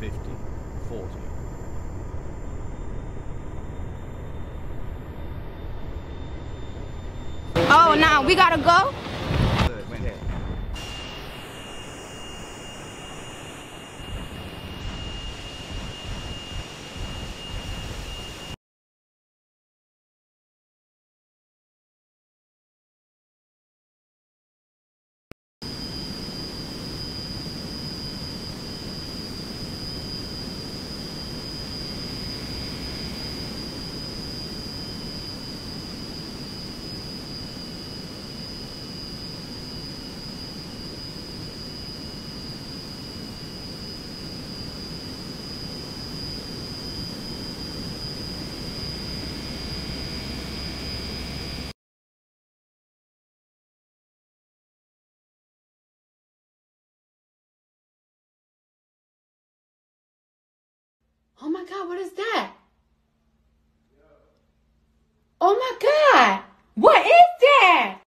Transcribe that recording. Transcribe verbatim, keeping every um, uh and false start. fifty, forty. Oh, now we gotta go? Oh my God, what is that? Oh my God, what is that?